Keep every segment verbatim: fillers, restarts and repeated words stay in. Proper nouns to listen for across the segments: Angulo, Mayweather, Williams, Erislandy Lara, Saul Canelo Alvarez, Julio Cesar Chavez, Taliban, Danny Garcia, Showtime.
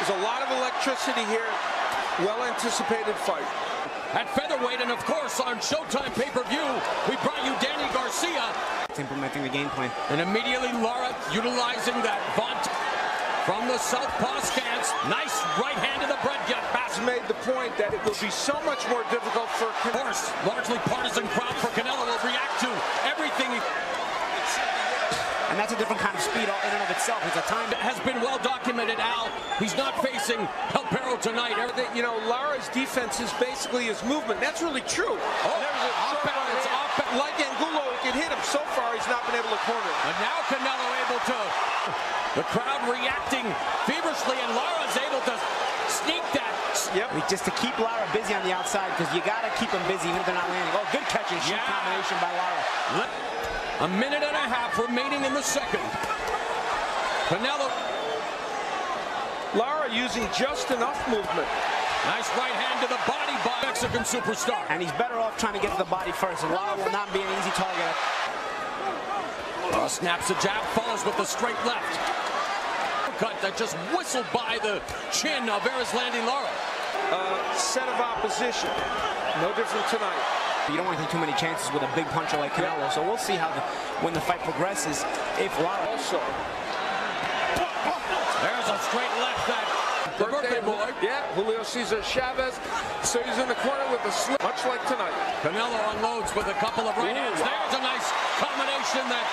There's a lot of electricity here. Well-anticipated fight. At featherweight, and of course on Showtime pay-per-view, we brought you Danny Garcia. It's implementing the game plan. And immediately Lara utilizing that bunt from the southpaw stance. Nice right hand to the breadgut. That's made the point that it will be so much more difficult for Canelo. Of course, largely partisan crowd for Canelo will react to everything. And that's a different kind of speed all in and of itself. It's a time that has been well documented, Al. He's not facing El Perro tonight. Everything, you know, Lara's defense is basically his movement. That's really true. Oh, there's a off balance, off balance. Like Angulo, it can hit him. So far, he's not been able to corner. And now Canelo able to. The crowd reacting feverishly, and Lara's able to sneak that. Yep. I mean, just to keep Lara busy on the outside, because you got to keep him busy even if they're not landing. Oh, good catch and shoot yeah. combination by Lara. Let A minute and a half remaining in the second. Canelo. Lara using just enough movement. Nice right hand to the body by Mexican superstar. And he's better off trying to get to the body first. And Lara will not be an easy target. Oh, snaps a jab, follows with the straight left. Cut that just whistled by the chin of Erislandy Lara. Uh, set of opposition. No different tonight. You don't want to take too many chances with a big puncher like Canelo, yeah. so we'll see how the, when the fight progresses. If Lara also, there's a straight left that birthday, birthday boy. Yeah, Julio Cesar Chavez. So he's in the corner with a slip, much like tonight. Canelo unloads with a couple of right Ooh. hands. There's a nice combination that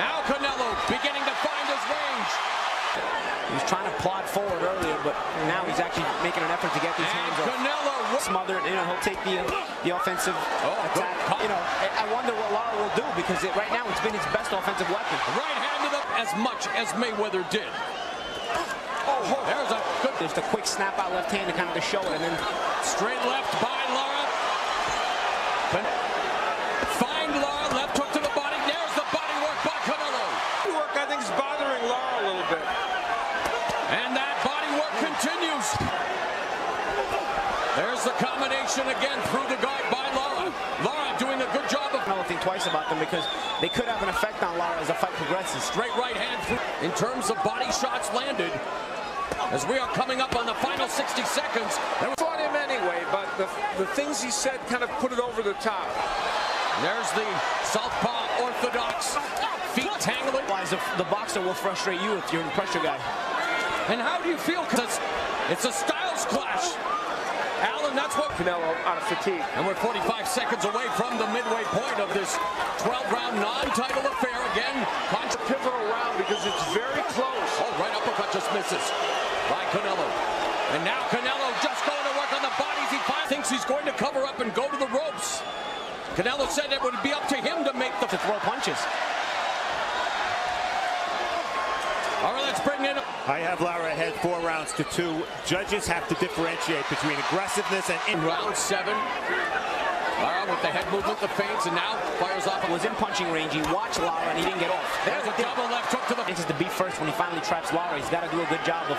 now Canelo beginning to find his range. He was trying to plod forward earlier, but now he's actually making an effort to get these and hands up. Canelo smothered, you know, he'll take the the offensive oh, attack. You know, I wonder what Lara will do, because it, right now it's been his best offensive weapon. Right handed up as much as Mayweather did. Oh, oh. There's a good. There's the quick snap out left hand to kind of to show it, and then straight left by Lara. Find Lara, left hook to the body. There's the body work by Canelo. Work I think is bothering Lara a little bit. And that body work continues. There's the combination again through the guard by Lara. Lara doing a good job of... I don't think twice about them, because they could have an effect on Lara as the fight progresses. Straight right hand through. In terms of body shots landed, as we are coming up on the final sixty seconds. They fought him anyway, but the, the things he said kind of put it over the top. There's the southpaw orthodox feet tangling. The boxer will frustrate you if you're in pressure guy. And how do you feel? Because it's a styles clash. Alan, that's what Canelo out of fatigue. And we're forty-five seconds away from the midway point of this twelve round non-title affair. Again, a pivotal round because it's very close. Oh, right uppercut just misses by Canelo. And now Canelo just going to work on the bodies. He thinks he's going to cover up and go to the ropes. Canelo said it would be up to him to make the to throw punches. All right, let's bring in. I have Lara ahead four rounds to two. Judges have to differentiate between aggressiveness and in round seven. Lara with the head movement, the feints, and now fires off. It was in punching range. He watched Lara and he didn't get off. There's, There's a double left hook to the. This is the beat first. When he finally traps Lara, he's got to do a good job of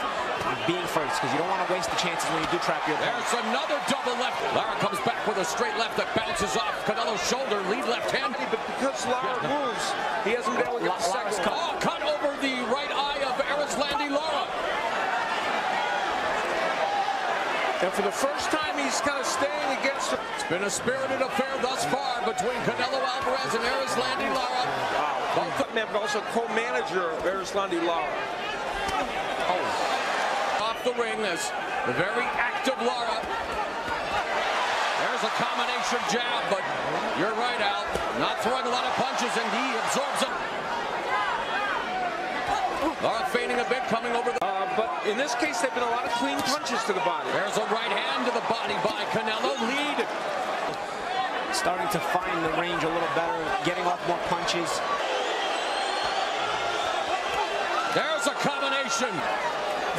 being first, because you don't want to waste the chances when you do trap your opponent. There's another double left. Lara comes back with a straight left that bounces off Canelo's shoulder. Lead left hand, but because Lara yeah. moves, he hasn't been able to get the second. Oh, cut over the right arm. And for the first time, he's kind of staying against him. It's been a spirited affair thus far between Canelo Alvarez and Erislandy Lara. Wow. Both of them are also co-manager of Erislandy Lara. Oh. Off the ring is the very active Lara. There's a combination jab, but you're right, Al. Not throwing a lot of punches, and he absorbs it. Lara feigning a bit, coming over the... But in this case, there have been a lot of clean punches to the body. There's a right hand to the body by Canelo. Lead. Starting to find the range a little better, getting off more punches. There's a combination.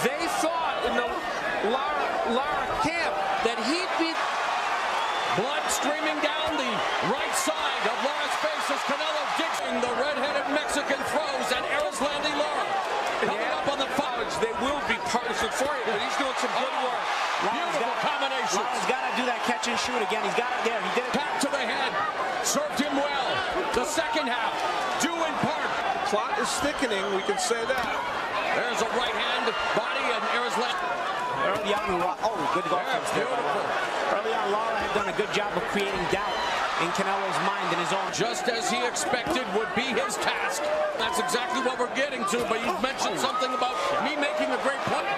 They thought in the Lara, Lara camp that he'd be... Blood streaming down the right side of Lara's face as Canelo digs in the red-headed Mexican throws at Erislandy Lara. Coming yeah. up on the college, they will be partisan for you, but he's doing some good oh, work. Beautiful gotta, combination. Lara's got to do that catch and shoot again. He's got it there. He did it. Back to the head. Served him well. The second half, due in part. The plot is thickening. We can say that. There's a right hand, body, and Erislandy. early on, oh, good golf yeah, there. Early on, Lara had done a good job of creating doubt in Canelo's mind and his own. Just as he expected would be his task. That's exactly what we're getting to, but you mentioned something about me making a great play.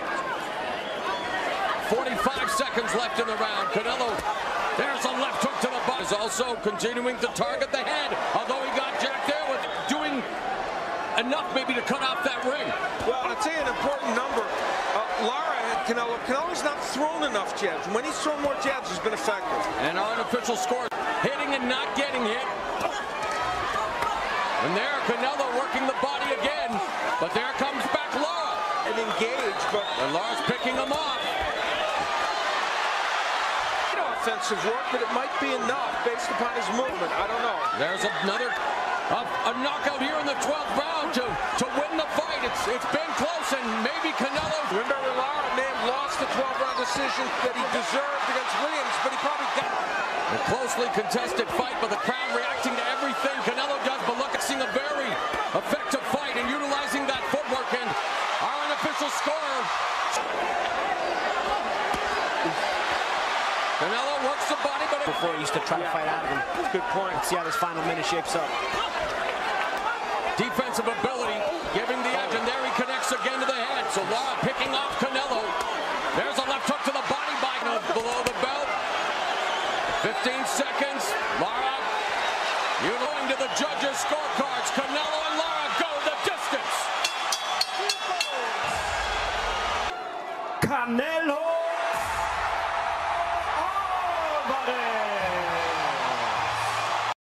forty-five seconds left in the round. Canelo, there's a left hook to the body. He's also continuing to target the head, although he got jacked there with doing enough maybe to cut off that ring. Well, I'll tell you an important number. Uh, Lara had Canelo. Canelo's not thrown enough jabs. When he's thrown more jabs, he's been effective. And our unofficial score, hitting and not getting hit. And there, Canelo working the body again. But there comes back Lara. And engaged, but... And Lara's picking him off. Offensive work, but it might be enough based upon his movement. I don't know. There's another... A, a knockout here in the twelfth round to, to win the fight. It's, it's been close, and maybe Canelo... Remember, Lara may have lost the twelve round decision that he deserved against Williams, but he probably got it. A closely contested fight, but the crowd reacting to everything Canelo does, but look, seeing a very effective fight and utilizing that footwork, and our unofficial scorer... Canelo works the body, but... Before he used to try yeah. to fight out of him. Good point. Let's see how this final minute shapes up. Defensive ability, giving the edge, and there he connects again to the head. So Lara picking off Canelo. There's a left hook to the body by below the belt. fifteen seconds.